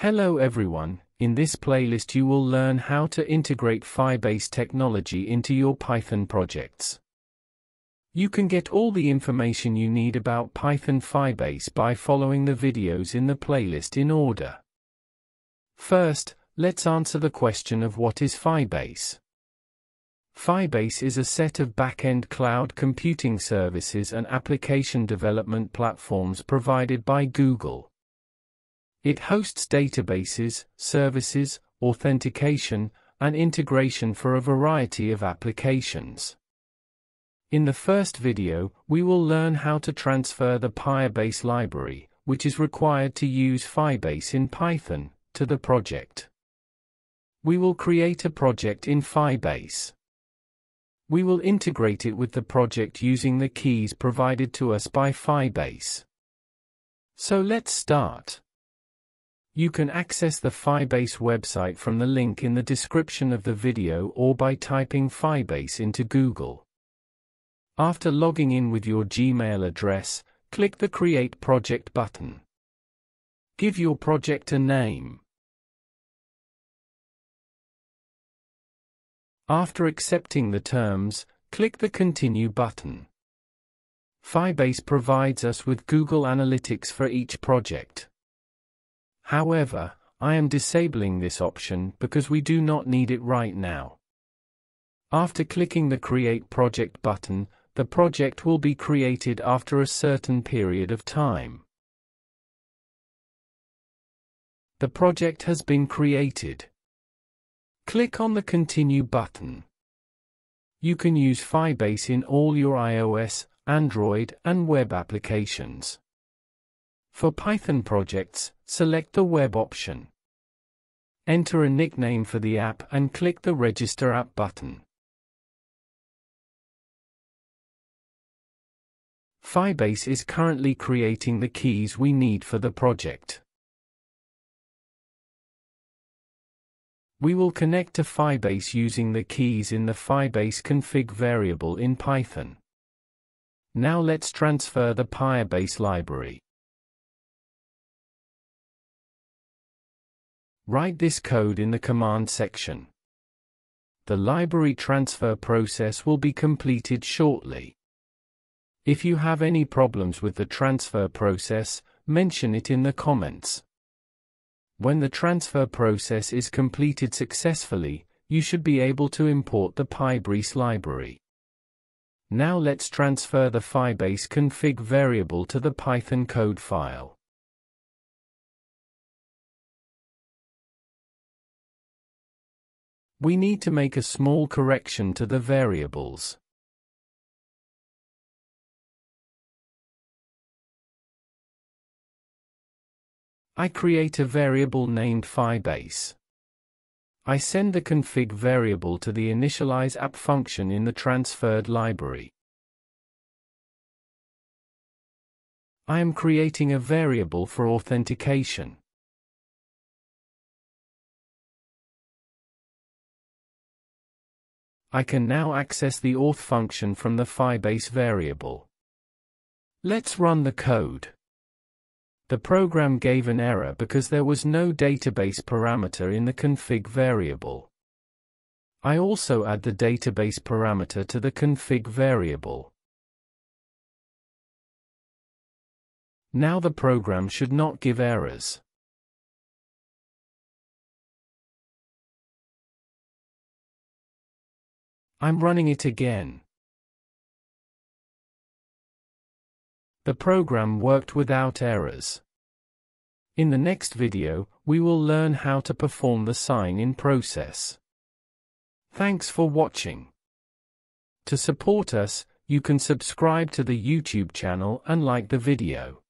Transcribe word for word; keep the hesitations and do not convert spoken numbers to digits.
Hello everyone, in this playlist you will learn how to integrate Firebase technology into your Python projects. You can get all the information you need about Python Firebase by following the videos in the playlist in order. First, let's answer the question of what is Firebase. Firebase is a set of back-end cloud computing services and application development platforms provided by Google. It hosts databases, services, authentication, and integration for a variety of applications. In the first video, we will learn how to transfer the Pyrebase library, which is required to use Firebase in Python, to the project. We will create a project in Firebase. We will integrate it with the project using the keys provided to us by Firebase. So let's start. You can access the Firebase website from the link in the description of the video or by typing Firebase into Google. After logging in with your Gmail address, click the Create Project button. Give your project a name. After accepting the terms, click the Continue button. Firebase provides us with Google Analytics for each project. However, I am disabling this option because we do not need it right now. After clicking the Create Project button, the project will be created after a certain period of time. The project has been created. Click on the Continue button. You can use Firebase in all your iOS, Android, and web applications. For Python projects, select the Web option. Enter a nickname for the app and click the Register App button. Firebase is currently creating the keys we need for the project. We will connect to Firebase using the keys in the Firebase config variable in Python. Now let's transfer the Pyrebase library. Write this code in the command section. The library transfer process will be completed shortly. If you have any problems with the transfer process, mention it in the comments. When the transfer process is completed successfully, you should be able to import the Pyrebase library. Now let's transfer the Firebase config variable to the Python code file. We need to make a small correction to the variables. I create a variable named Firebase. I send the config variable to the initializeApp function in the transferred library. I am creating a variable for authentication. I can now access the auth function from the Firebase variable. Let's run the code. The program gave an error because there was no database parameter in the config variable. I also add the database parameter to the config variable. Now the program should not give errors. I'm running it again. The program worked without errors. In the next video, we will learn how to perform the sign-in process. Thanks for watching. To support us, you can subscribe to the YouTube channel and like the video.